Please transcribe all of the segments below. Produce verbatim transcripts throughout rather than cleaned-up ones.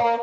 Now,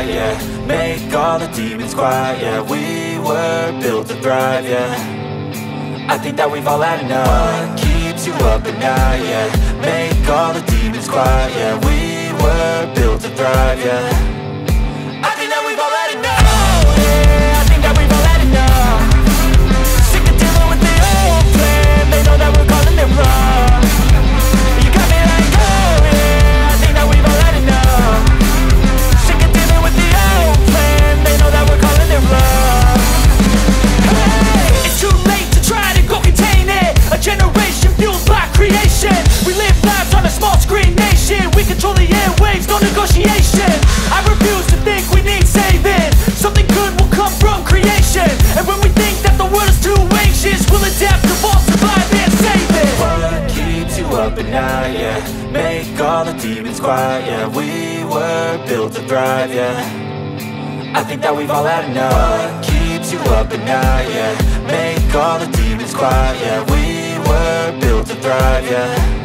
yeah, make all the demons quiet. Yeah, we were built to thrive. Yeah, I think that we've all had enough. What keeps you up at night? Yeah, make all the demons quiet. Yeah, we were built to thrive. Yeah. Yeah, make all the demons quiet. Yeah, we were built to thrive. Yeah, I think that we've all had enough. What keeps you up at night? Yeah, make all the demons quiet. Yeah, we were built to thrive. Yeah.